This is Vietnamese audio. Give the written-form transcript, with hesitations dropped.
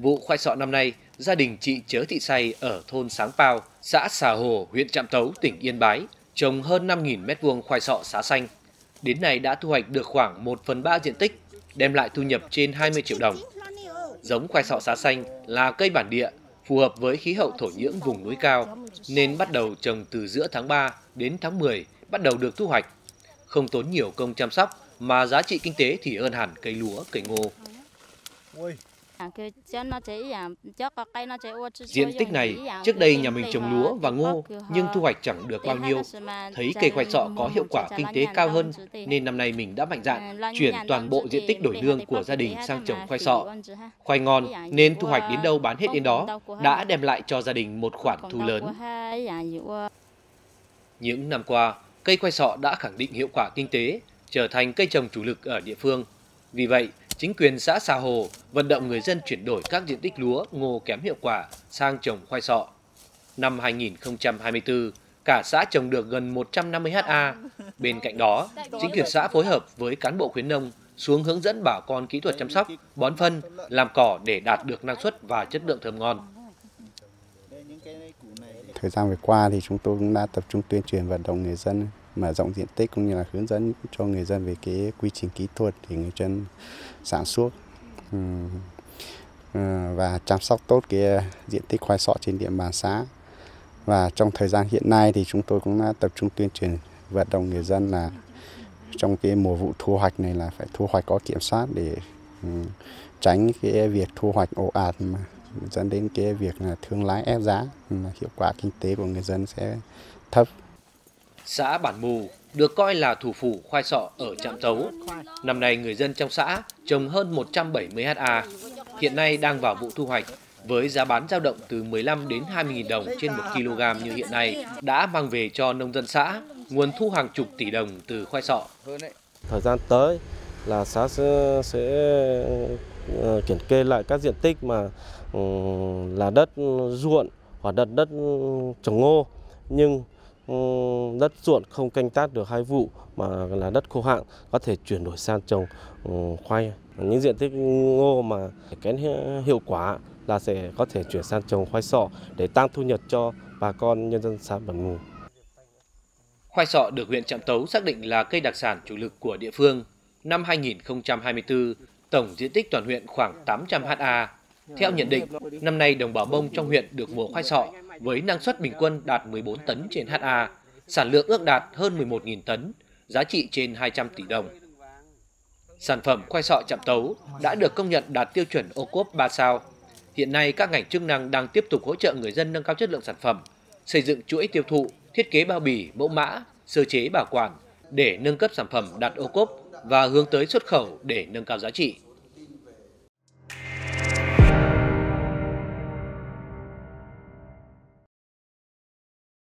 Vụ khoai sọ năm nay, gia đình chị Chớ Thị Say ở thôn Sáng Pao, xã Xà Hồ, huyện Trạm Tấu, tỉnh Yên Bái, trồng hơn 5.000 m² khoai sọ sá xanh. Đến nay đã thu hoạch được khoảng 1/3 diện tích, đem lại thu nhập trên 20 triệu đồng. Giống khoai sọ sá xanh là cây bản địa, phù hợp với khí hậu thổ nhưỡng vùng núi cao, nên bắt đầu trồng từ giữa tháng 3 đến tháng 10 bắt đầu được thu hoạch. Không tốn nhiều công chăm sóc mà giá trị kinh tế thì hơn hẳn cây lúa, cây ngô. Diện tích này, trước đây nhà mình trồng lúa và ngô nhưng thu hoạch chẳng được bao nhiêu. Thấy cây khoai sọ có hiệu quả kinh tế cao hơn nên năm nay mình đã mạnh dạn chuyển toàn bộ diện tích đổi nương của gia đình sang trồng khoai sọ. Khoai ngon nên thu hoạch đến đâu bán hết đến đó, đã đem lại cho gia đình một khoản thu lớn. Những năm qua, cây khoai sọ đã khẳng định hiệu quả kinh tế, trở thành cây trồng chủ lực ở địa phương. Vì vậy, chính quyền xã Xà Hồ vận động người dân chuyển đổi các diện tích lúa, ngô kém hiệu quả sang trồng khoai sọ. Năm 2024, cả xã trồng được gần 150 ha. Bên cạnh đó, chính quyền xã phối hợp với cán bộ khuyến nông xuống hướng dẫn bà con kỹ thuật chăm sóc, bón phân, làm cỏ để đạt được năng suất và chất lượng thơm ngon. Thời gian vừa qua thì chúng tôi cũng đã tập trung tuyên truyền vận động người dân mở rộng diện tích cũng như là hướng dẫn cho người dân về cái quy trình kỹ thuật để người dân sản xuất và chăm sóc tốt cái diện tích khoai sọ trên địa bàn xã. Và trong thời gian hiện nay thì chúng tôi cũng đã tập trung tuyên truyền vận động người dân là trong cái mùa vụ thu hoạch này là phải thu hoạch có kiểm soát để tránh cái việc thu hoạch ồ ạt mà dẫn đến cái việc là thương lái ép giá, hiệu quả kinh tế của người dân sẽ thấp. Xã Bản Mù được coi là thủ phủ khoai sọ ở Trạm Tấu. Năm nay người dân trong xã trồng hơn 170 ha. Hiện nay đang vào vụ thu hoạch với giá bán dao động từ 15 đến 20.000 đồng trên 1 kg như hiện nay đã mang về cho nông dân xã nguồn thu hàng chục tỷ đồng từ khoai sọ. Thời gian tới là xã sẽ kiểm kê lại các diện tích mà là đất ruộng hoặc đất trồng ngô nhưng đất ruộng không canh tác được 2 vụ mà là đất khô hạn có thể chuyển đổi sang trồng khoai. Những diện tích ngô mà kém hiệu quả là sẽ có thể chuyển sang trồng khoai sọ để tăng thu nhập cho bà con nhân dân xã Bản Mù. Khoai sọ được huyện Trạm Tấu xác định là cây đặc sản chủ lực của địa phương. Năm 2024, tổng diện tích toàn huyện khoảng 800 ha. Theo nhận định, năm nay đồng bào Mông trong huyện được mùa khoai sọ với năng suất bình quân đạt 14 tấn trên ha, sản lượng ước đạt hơn 11.000 tấn, giá trị trên 200 tỷ đồng. Sản phẩm khoai sọ Trạm Tấu đã được công nhận đạt tiêu chuẩn OCOP 3 sao. Hiện nay các ngành chức năng đang tiếp tục hỗ trợ người dân nâng cao chất lượng sản phẩm, xây dựng chuỗi tiêu thụ, thiết kế bao bì, mẫu mã, sơ chế bảo quản để nâng cấp sản phẩm đạt OCOP và hướng tới xuất khẩu để nâng cao giá trị.